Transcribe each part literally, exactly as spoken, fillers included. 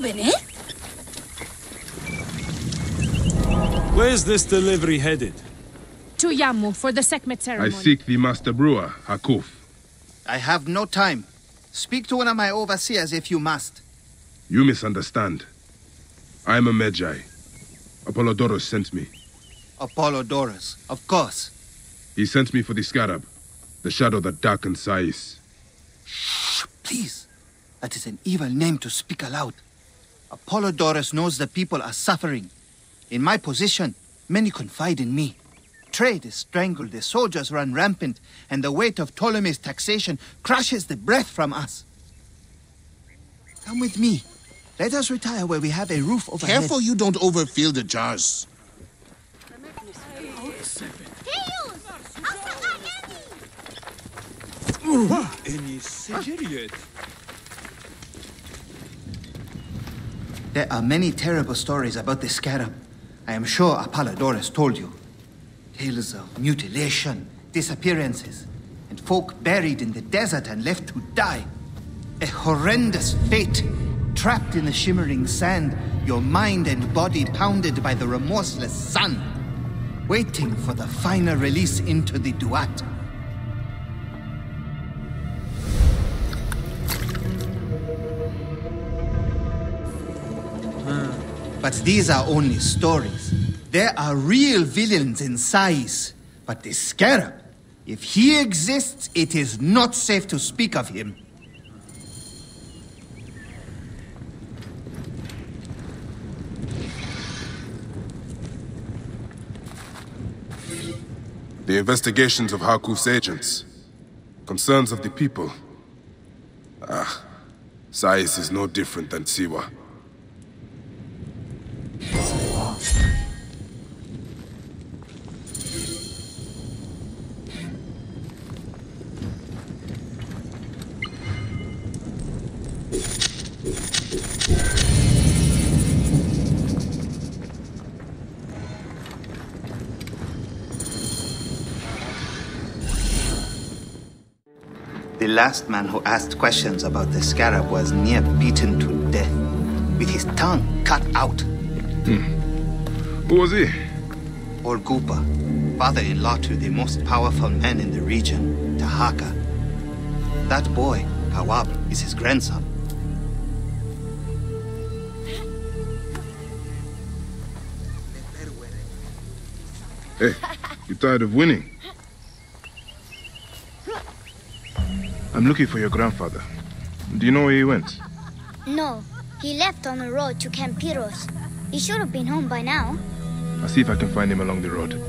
beni? Where's this delivery headed? To Yammu for the Sekhmet Ceremony. I seek the master brewer, Hakuf. I have no time. Speak to one of my overseers if you must. You misunderstand. I am a Medjay. Apollodorus sent me. Apollodorus, of course. He sent me for the Scarab, the shadow that darkens Saïs. Shh, please. That is an evil name to speak aloud. Apollodorus knows the people are suffering. In my position, many confide in me. Trade is strangled, the soldiers run rampant, and the weight of Ptolemy's taxation crushes the breath from us. Come with me. Let us retire where we have a roof overhead. Careful you don't overfill the jars. There are many terrible stories about the Scarab. I am sure Apollodorus told you. Tales of mutilation, disappearances, and folk buried in the desert and left to die. A horrendous fate. Trapped in the shimmering sand, your mind and body pounded by the remorseless sun. Waiting for the final release into the Duat. But these are only stories. There are real villains in Saïs. But the Scarab, if he exists, it is not safe to speak of him. The investigations of Hakuf's agents. Concerns of the people. Ah, Saïs is no different than Siwa. The last man who asked questions about the Scarab was near beaten to death, with his tongue cut out. Hmm. Who was he? Orgupa, father-in-law to the most powerful man in the region, Taharka. That boy, Kawab, is his grandson. Hey, you tired of winning? I'm looking for your grandfather. Do you know where he went? No, he left on the road to Camp Piros. He should have been home by now. I'll see if I can find him along the road.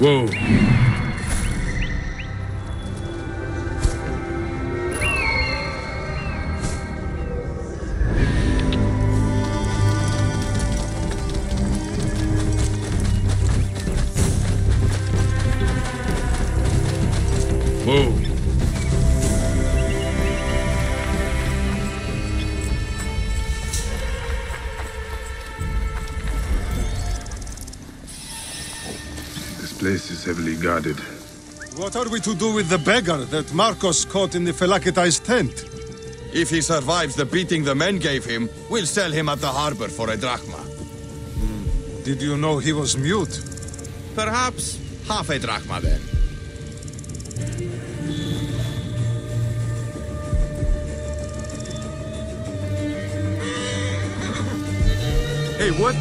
Whoa. This is heavily guarded. What are we to do with the beggar that Marcos caught in the Felakita's tent? If he survives the beating the men gave him, we'll sell him at the harbor for a drachma. Mm. Did you know he was mute? Perhaps half a drachma then. Hey, what?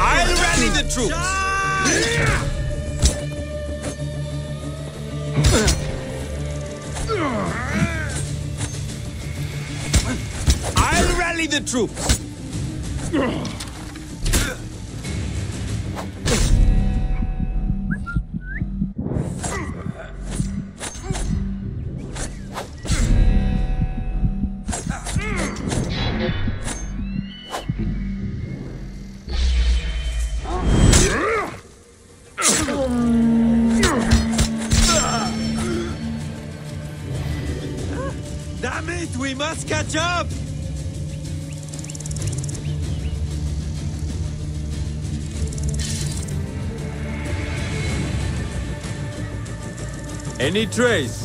I'll rally the troops! I'll rally the troops. Damn it! We must catch up! Any trace?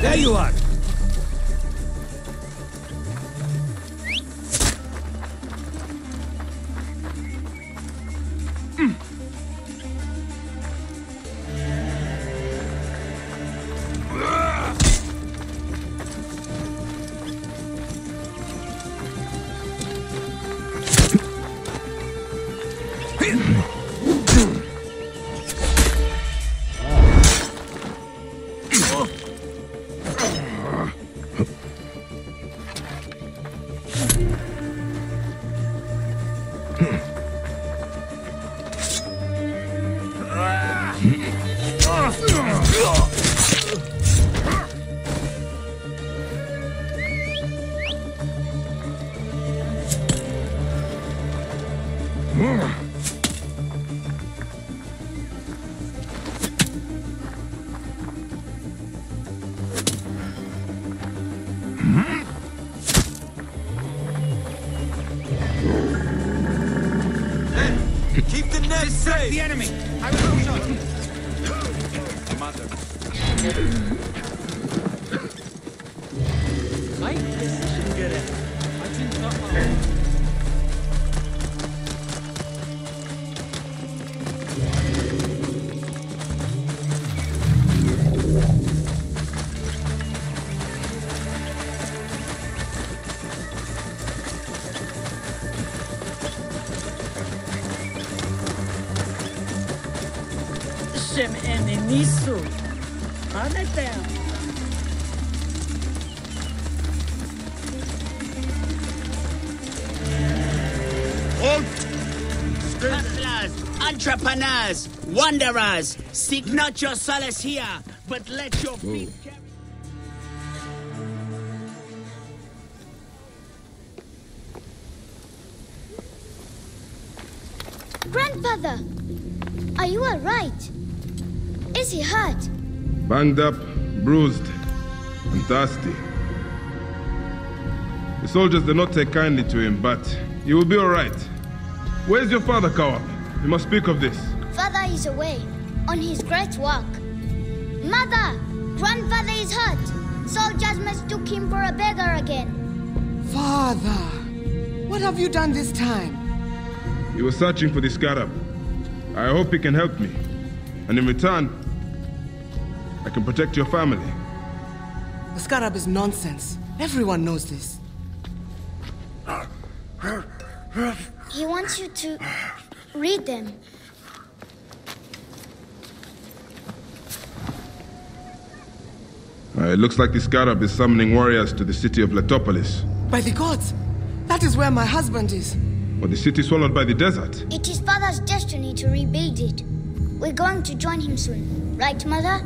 There you are! The enemy! I will close on you! Commander. My decision, get it. I did not Entrepreneurs, wanderers, seek not your solace here, but let your feet carry. Grandfather, are you all right? Is he hurt? Banged up, bruised, and thirsty. The soldiers did not take kindly to him, but he will be all right. Where's your father, Kawab? You must speak of this. Father is away, on his great work. Mother! Grandfather is hurt. Soldiers mistook him for a beggar again. Father! What have you done this time? He was searching for the Scarab. I hope he can help me. And in return, I can protect your family. The Scarab is nonsense. Everyone knows this. He wants you to... read them. Uh, it looks like the Scarab is summoning warriors to the city of Letopolis. By the gods! That is where my husband is. But the city swallowed by the desert. It is Father's destiny to rebuild it. We're going to join him soon. Right, Mother?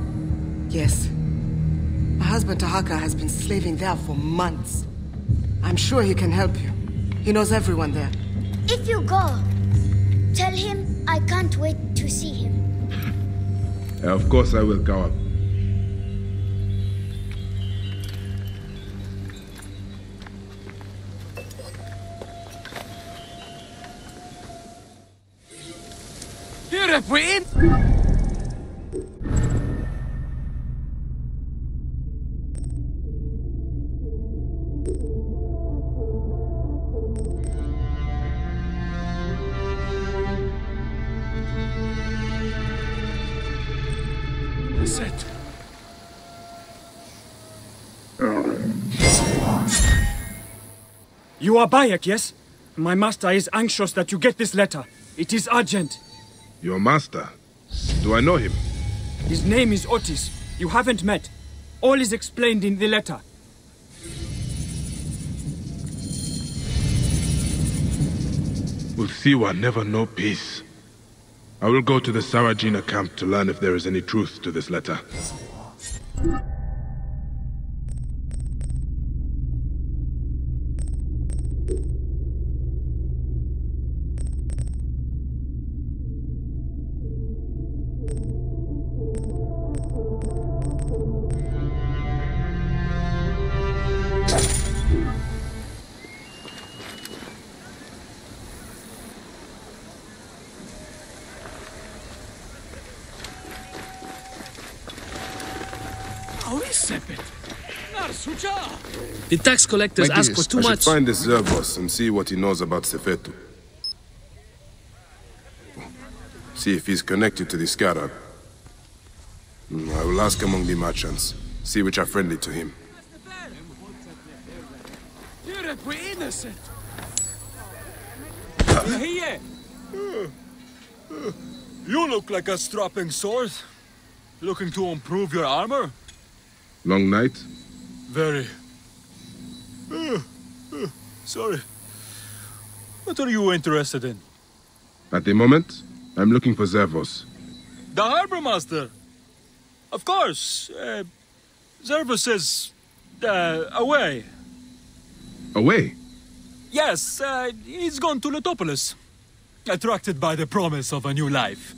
Yes. My husband Taharka has been slaving there for months. I'm sure he can help you. He knows everyone there. If you go, tell him I can't wait to see him. Of course I will, Kawab. You're a friend? You are Bayek, yes? My master is anxious that you get this letter. It is urgent. Your master? Do I know him? His name is Otis. You haven't met. All is explained in the letter. Will Siwa never know peace? I will go to the Sarajina camp to learn if there is any truth to this letter. The tax collectors ask for too much. I should find this Zervos and see what he knows about Sefetu. See if he's connected to the Scarab. I will ask among the merchants, see which are friendly to him. Europe, we're innocent. Here. You look like a strapping sword. Looking to improve your armor? Long night? Very. Uh, uh, sorry. What are you interested in? At the moment, I'm looking for Zervos. The harbor master? Of course. Uh, Zervos is... Uh, away. Away? Yes, uh, he's gone to Letopolis. Attracted by the promise of a new life.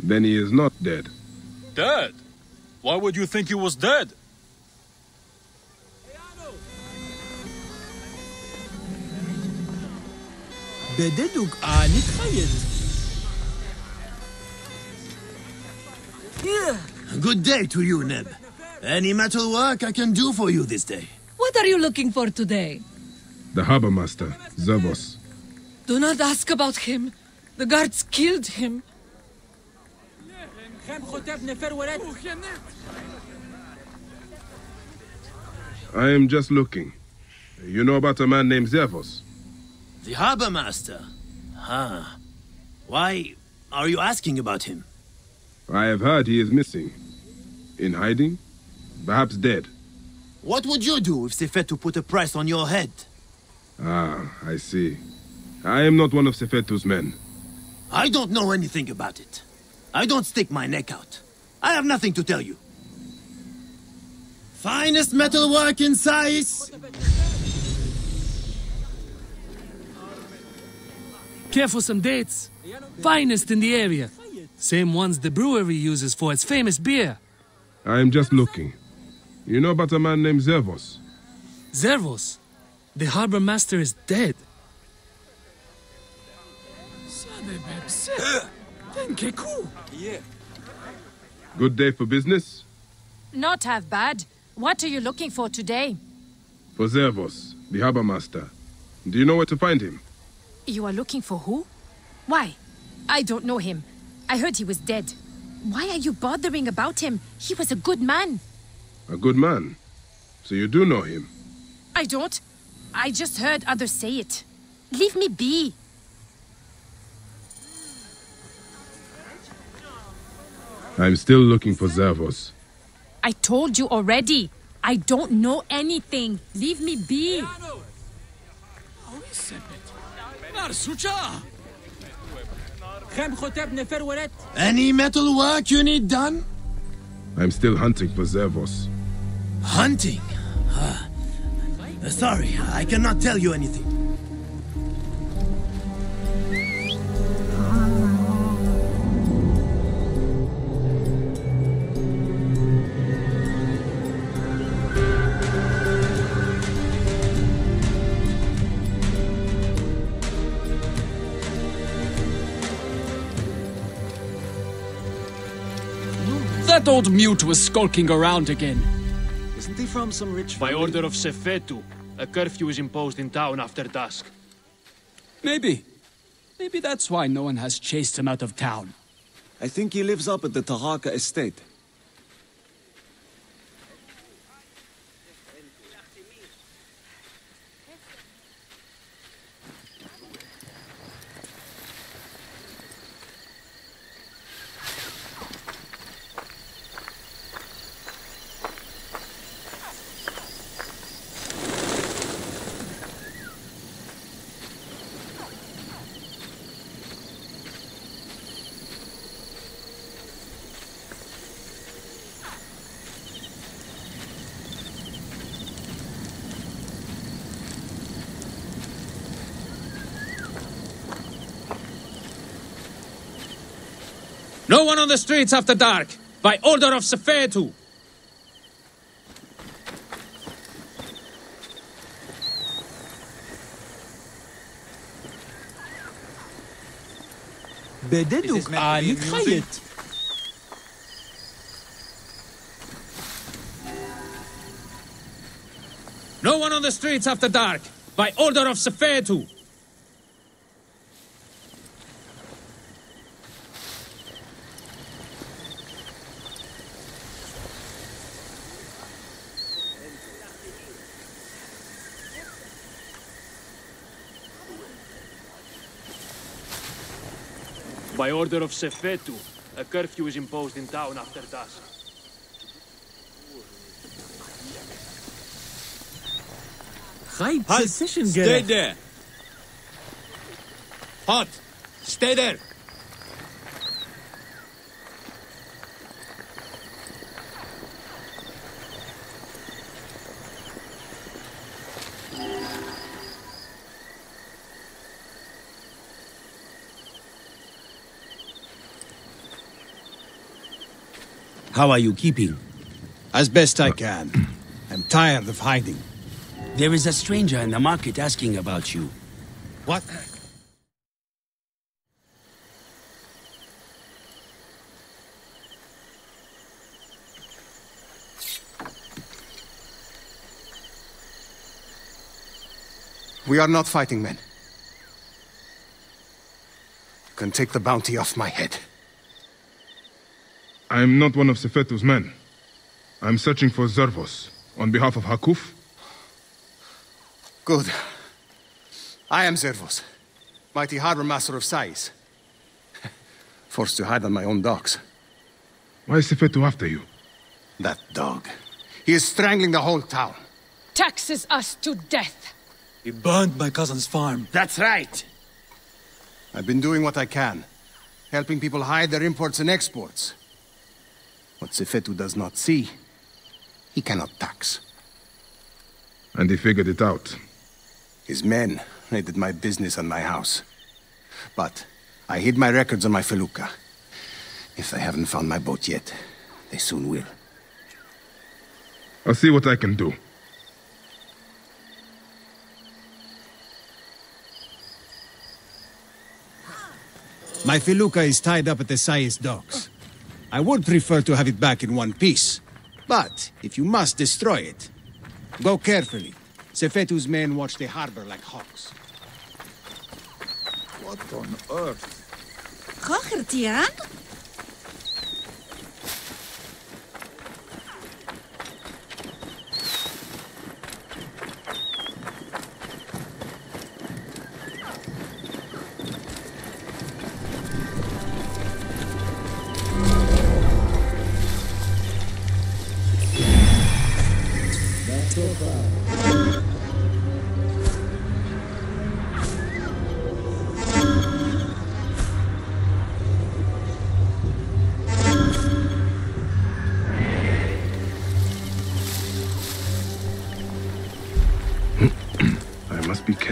Then he is not dead. Dead? Why would you think he was dead? بددوك آني تخيل. Good day to you, Neb. Any metal work I can do for you this day? What are you looking for today? The harbor master, Zervos. Do not ask about him. The guards killed him. I am just looking. You know about a man named Zervos? The harbor master? Huh. Why are you asking about him? I have heard he is missing. In hiding? Perhaps dead. What would you do if Sefetu put a price on your head? Ah, I see. I am not one of Sefetu's men. I don't know anything about it. I don't stick my neck out. I have nothing to tell you. Finest metalwork in Saïs! Care for some dates? Finest in the area. Same ones the brewery uses for its famous beer. I am just looking. You know about a man named Zervos? Zervos? The harbor master is dead. Good day for business? Not half bad. What are you looking for today? For Zervos, the harbor master. Do you know where to find him? You are looking for who? Why? I don't know him. I heard he was dead. Why are you bothering about him? He was a good man. A good man? So you do know him? I don't. I just heard others say it. Leave me be. I'm still looking for Zervos. I told you already. I don't know anything. Leave me be. How is it? Any metal work you need done? I'm still hunting for Zervos. Hunting? Uh, sorry, I cannot tell you anything. That old mute was skulking around again. Isn't he from some rich family? By order of Sefetu, a curfew is imposed in town after dusk. Maybe. Maybe that's why no one has chased him out of town. I think he lives up at the Taharka estate. No one on the streets after dark, by order of Sefetu. Bededuk Ali Khayet. No one on the streets after dark, by order of Sefetu. By order of Sefetu, a curfew is imposed in town after dusk. Halt! Stay there! Halt! Stay there! How are you keeping? As best I can. I'm tired of hiding. There is a stranger in the market asking about you. What? We are not fighting men. You can take the bounty off my head. I'm not one of Sefetu's men. I'm searching for Zervos, on behalf of Hakuf. Good. I am Zervos, mighty harbor master of Saïs. Forced to hide on my own docks. Why is Sefetu after you? That dog. He is strangling the whole town. Taxes us to death. He burned my cousin's farm. That's right. I've been doing what I can, helping people hide their imports and exports. What Sefetu does not see, he cannot tax. And he figured it out. His men raided my business and my house. But I hid my records on my felucca. If they haven't found my boat yet, they soon will. I'll see what I can do. My felucca is tied up at the Saïs docks. I would prefer to have it back in one piece, but if you must destroy it, go carefully. Sefetu's men watch the harbor like hawks. What on earth? Kokhir Tian?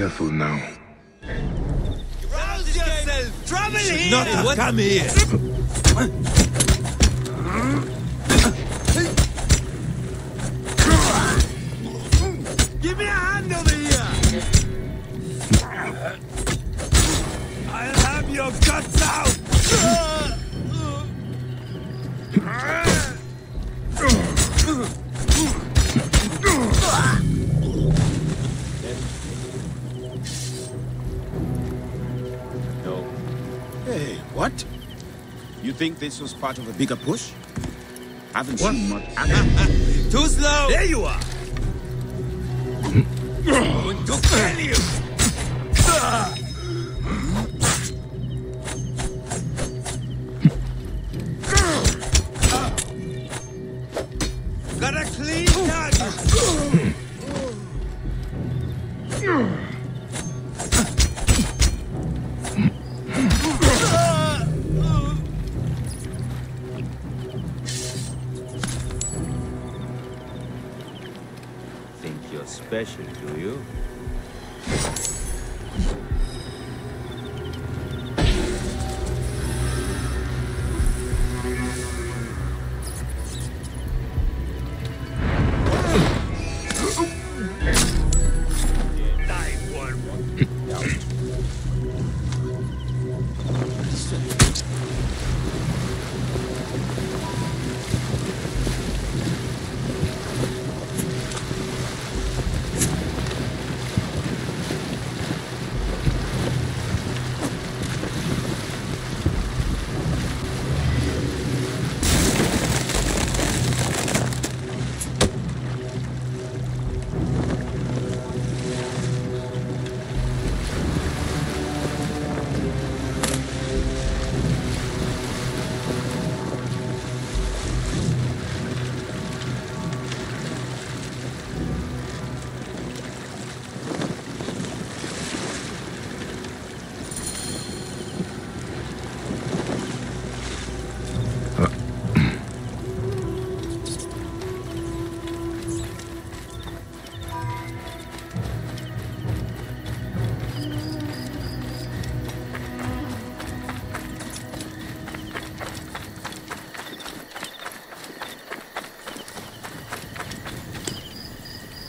careful now. Rouse yourself! Trouble here! Not have come here! Give me a hand over here! I'll have your guts out! Hey, what? You think this was part of a bigger push? Haven't seen much. Too slow! There you are! I'm going to kill you! Got a clean target! Special, do you?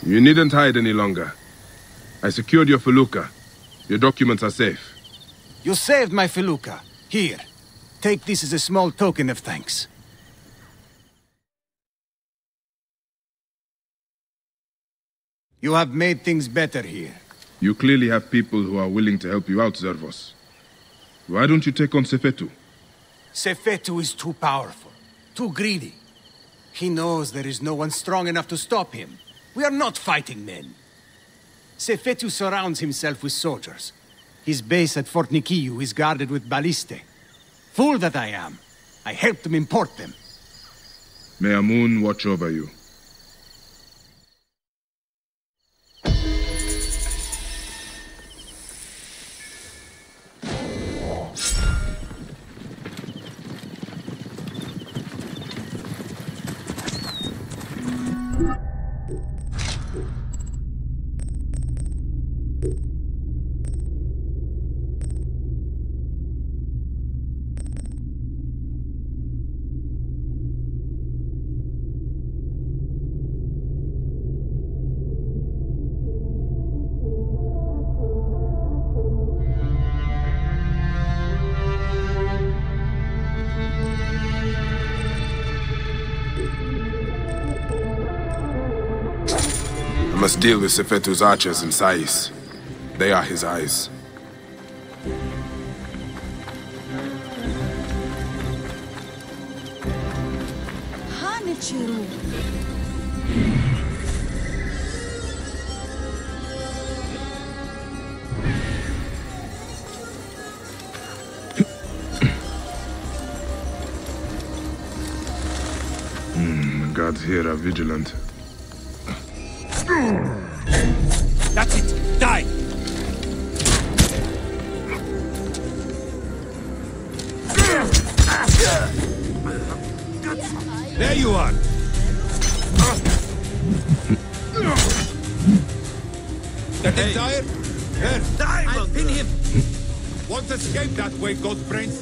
You needn't hide any longer. I secured your felucca. Your documents are safe. You saved my felucca. Here, take this as a small token of thanks. You have made things better here. You clearly have people who are willing to help you out, Zervos. Why don't you take on Sefetu? Sefetu is too powerful, too greedy. He knows there is no one strong enough to stop him. We are not fighting men. Sefetu surrounds himself with soldiers. His base at Fort Nikiu is guarded with balliste. Fool that I am. I helped them import them. May Amun watch over you. Must deal with Sefetu's archers and Saïs. They are his eyes. Hanichiru. mm, Guards here are vigilant. That's it! Die! There you are! That entire... Yes, time! I'll pin him! Won't escape that way, God Prince!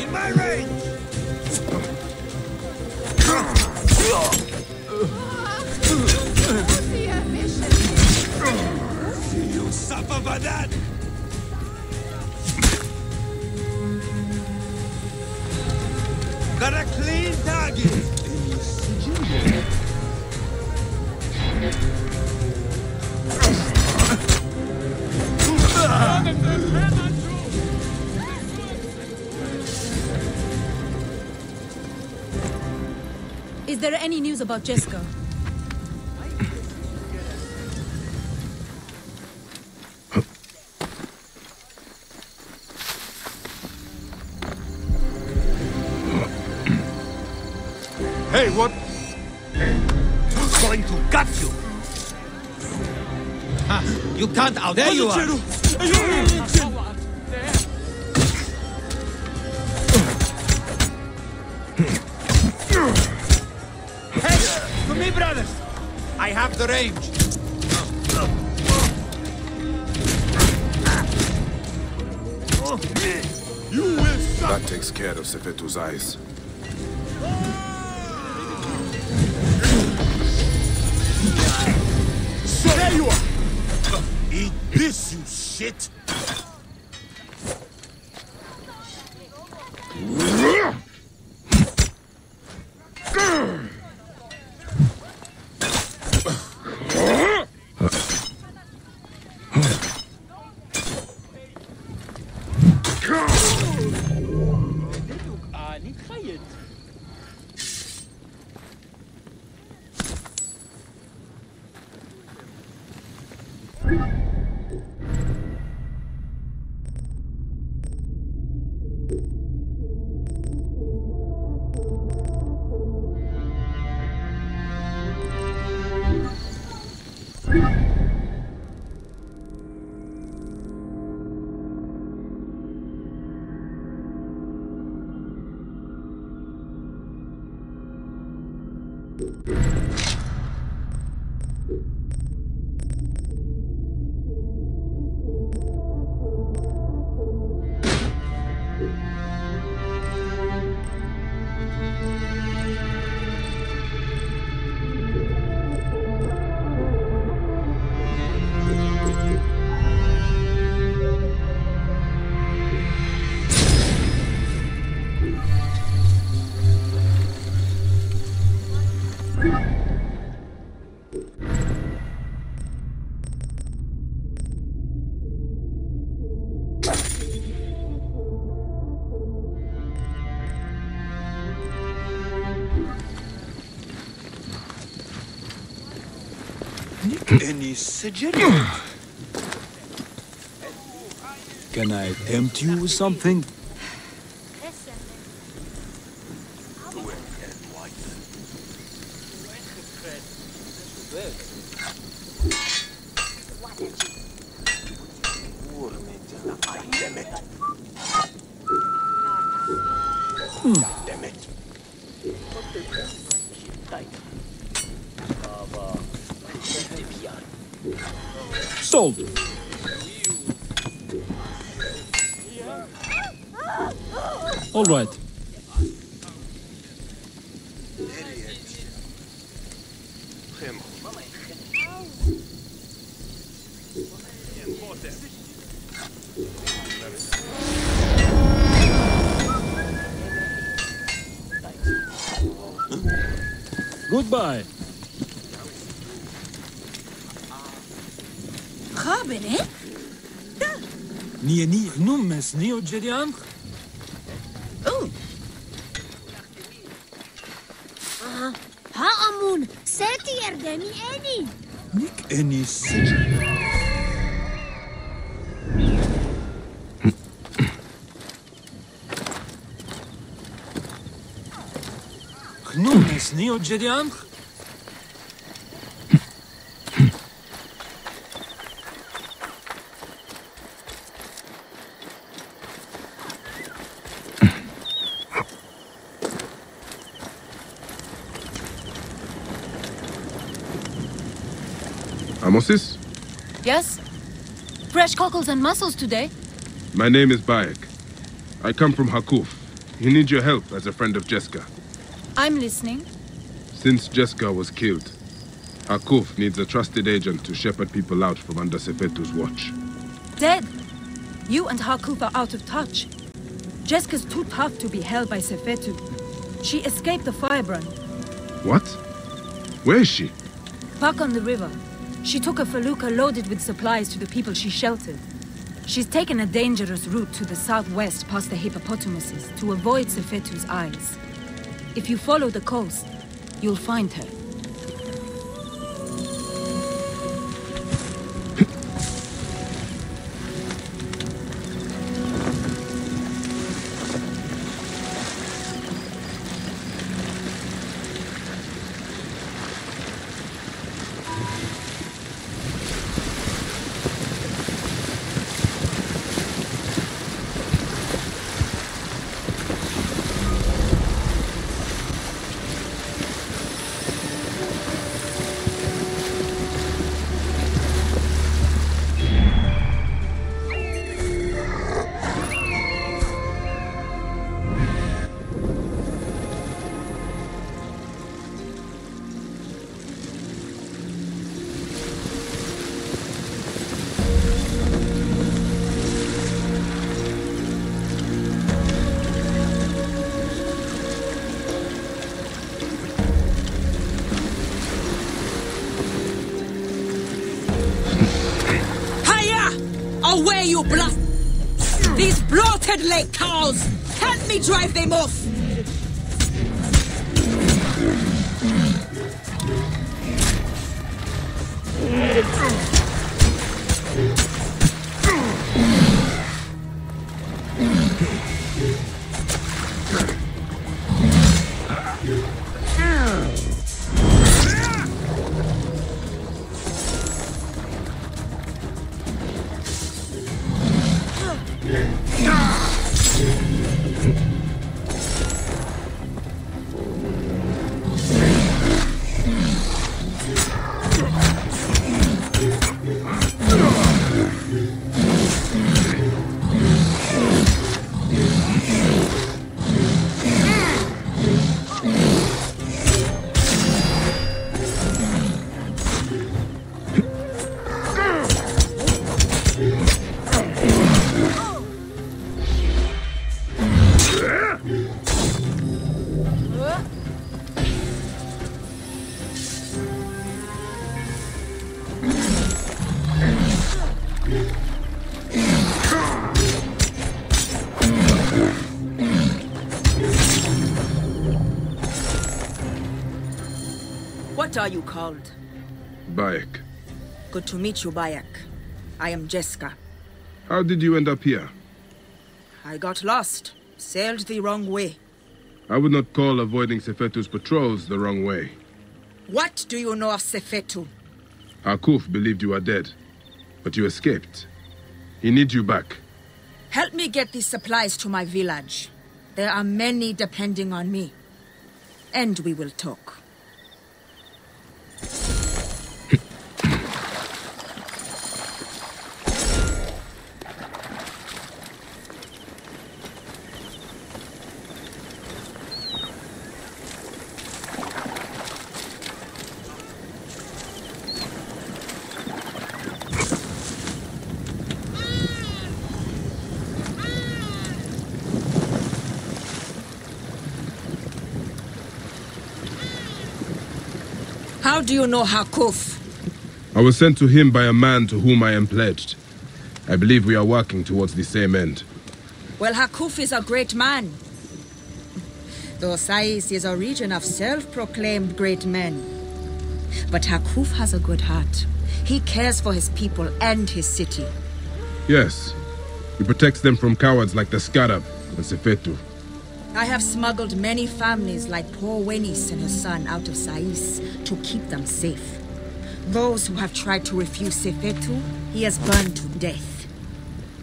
In my range! You suffer by that! Got a clean target! Is there any news about Jessica? Hey, what? I'm going to gut you! Huh, you can't out there you are! Hey, to me, brothers! I have the range! You will stop! That takes care of Sefetu's eyes. There you are! Eat this, you shit! Any suggestion? Can I tempt you with something? All right. Goodbye. Cabinet? Nieni numes neo Jedian. Any city. Knumes neo Jedian. Amosis? Yes? Fresh cockles and mussels today. My name is Bayek. I come from Hakuf. He needs your help as a friend of Jessica. I'm listening. Since Jessica was killed, Hakuf needs a trusted agent to shepherd people out from under Sefetu's watch. Dead? You and Hakuf are out of touch. Jessica's too tough to be held by Sefetu. She escaped the firebrand. What? Where is she? Back on the river. She took a felucca loaded with supplies to the people she sheltered. She's taken a dangerous route to the southwest past the hippopotamuses to avoid Sefetu's eyes. If you follow the coast, you'll find her. Like cows! Help me drive them off! What are you called? Bayek. Good to meet you, Bayek. I am Jessica. How did you end up here? I got lost. Sailed the wrong way. I would not call avoiding Sefetu's patrols the wrong way. What do you know of Sefetu? Hakuf believed you are dead, but you escaped. He needs you back. Help me get these supplies to my village. There are many depending on me. And we will talk. How do you know Hakuf? I was sent to him by a man to whom I am pledged. I believe we are working towards the same end. Well, Hakuf is a great man. Though Saïs is a region of self-proclaimed great men. But Hakuf has a good heart. He cares for his people and his city. Yes. He protects them from cowards like the Scarab and Sefetu. I have smuggled many families like poor Wenis and her son out of Saïs to keep them safe. Those who have tried to refuse Sefetu, he has burned to death.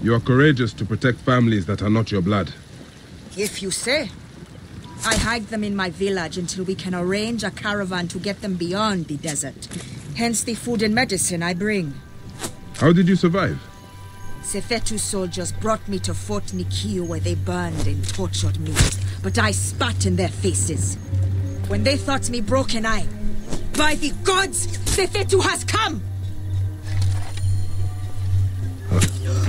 You are courageous to protect families that are not your blood. If you say. I hide them in my village until we can arrange a caravan to get them beyond the desert hence the food and medicine I bring. How did you survive? Sefetu soldiers brought me to Fort Nikiu, where they burned and tortured me, but I spat in their faces. When they thought me broken, I... By the gods, Sefetu has come! Huh.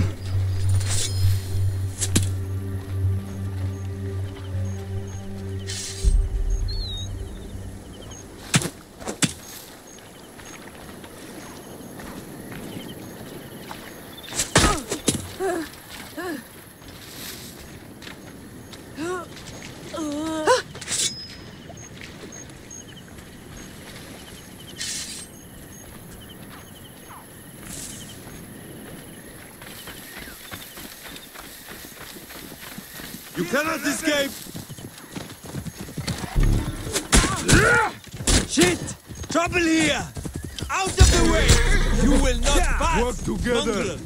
You cannot escape! Shit! Trouble here! Out of the way! You will not pass! Work together! Mongrel.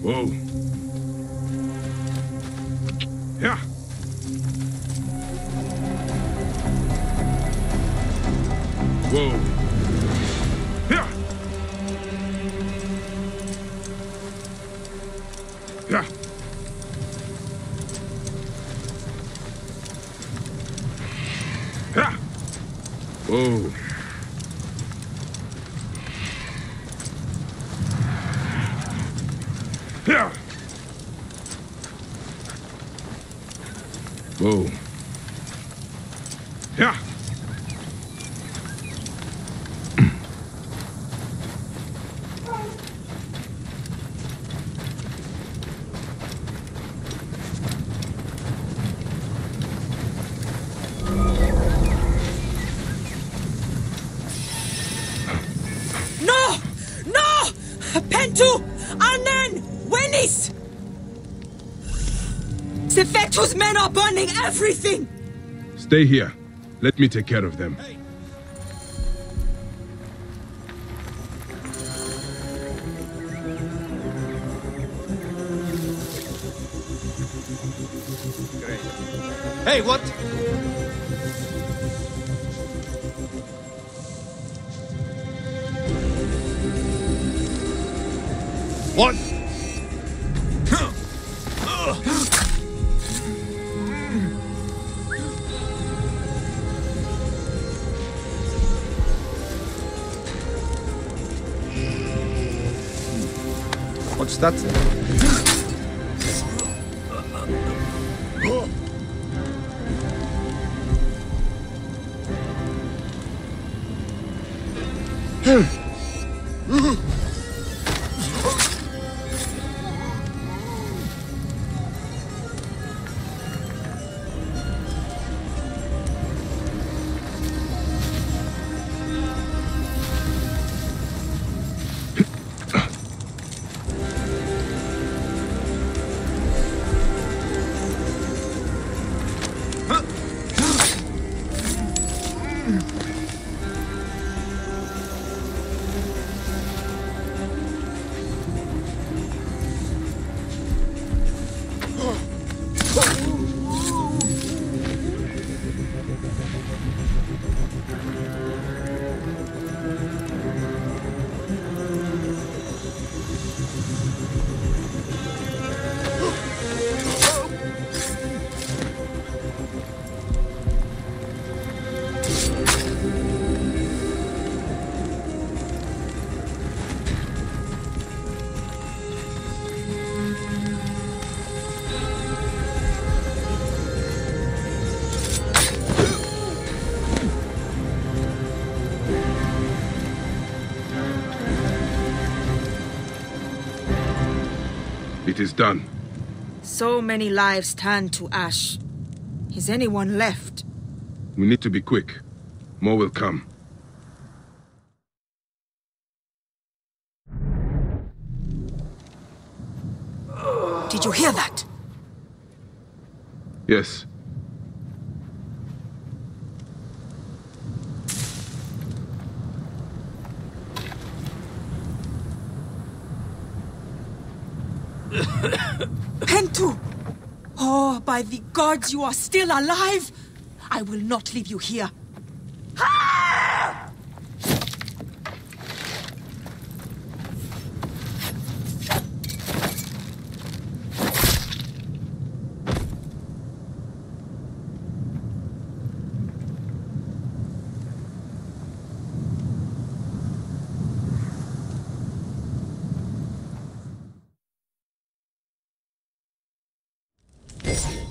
Whoa. Yeah. No! No! Pentu! Anan! Wenis! Sefetu's men are burning everything! Stay here. Let me take care of them. Hey. Great. Hey, what? What? That It is done. So many lives turned to ash. Is anyone left? We need to be quick. More will come. Did you hear that? Yes. Pentu! Oh, by the gods, you are still alive! I will not leave you here.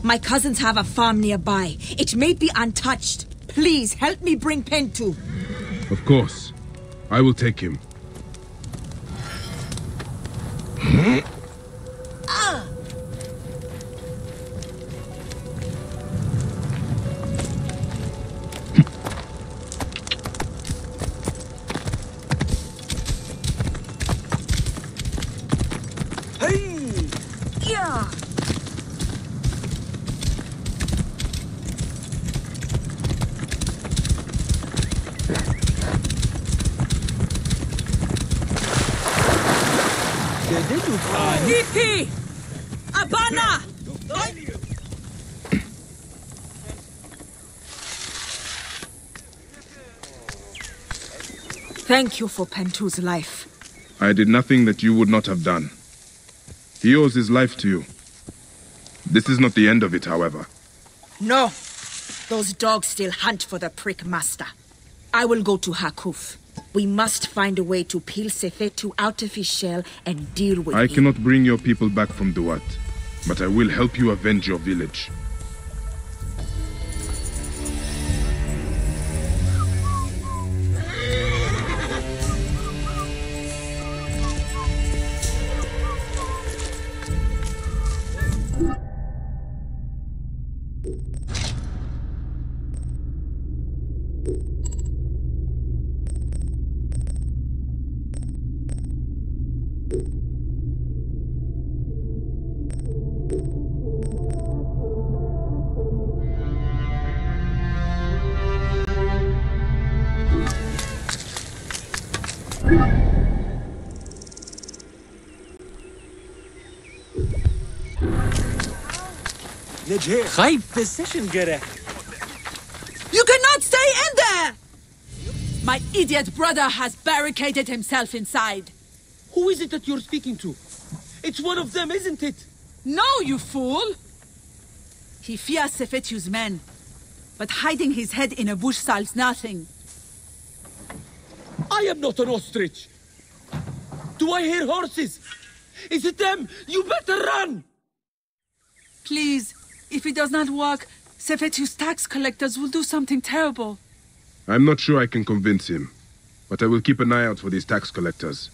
My cousins have a farm nearby. It may be untouched. Please, help me bring Pentu. Of course. I will take him. uh. Thank you for Pentu's life. I did nothing that you would not have done. He owes his life to you. This is not the end of it, however. No. Those dogs still hunt for the prick master. I will go to Hakuf. We must find a way to peel Sefetu out of his shell and deal with him. I cannot bring your people back from Duat, but I will help you avenge your village. High position, Gere. You cannot stay in there! My idiot brother has barricaded himself inside. Who is it that you're speaking to? It's one of them, isn't it? No, you fool! He fears Sefetius' men, but hiding his head in a bush solves nothing. I am not an ostrich. Do I hear horses? Is it them? You better run! Please. If it does not work, Sefetius' tax collectors will do something terrible. I'm not sure I can convince him, but I will keep an eye out for these tax collectors.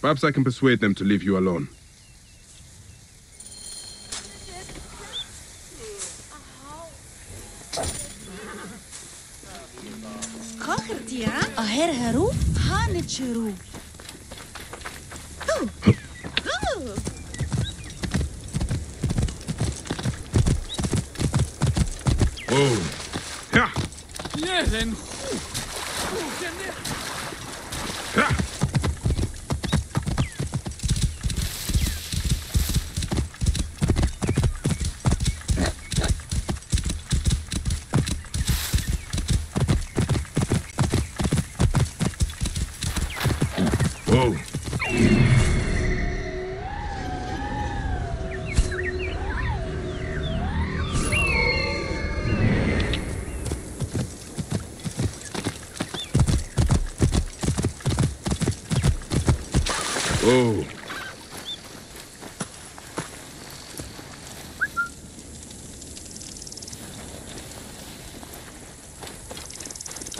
Perhaps I can persuade them to leave you alone. Kokhir Tian, aher haru, hanitcheru. Oh. Yeah. Yeah, then. Yeah.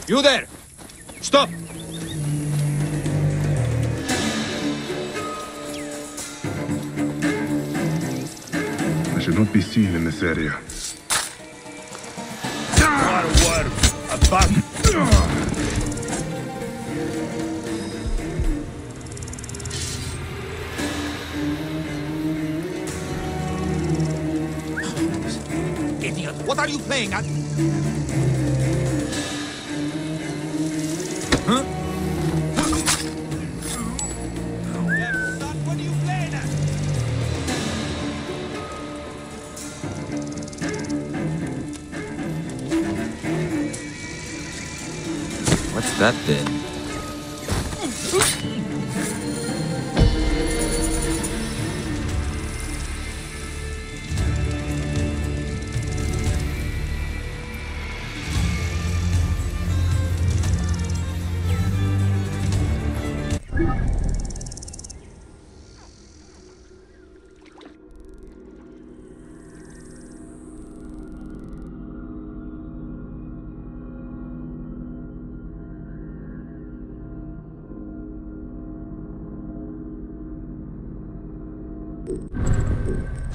You there! Stop! not be seen in this area. Forward! Attack! What are you playing at? Huh? What are you playing at? What's that then? Thank you.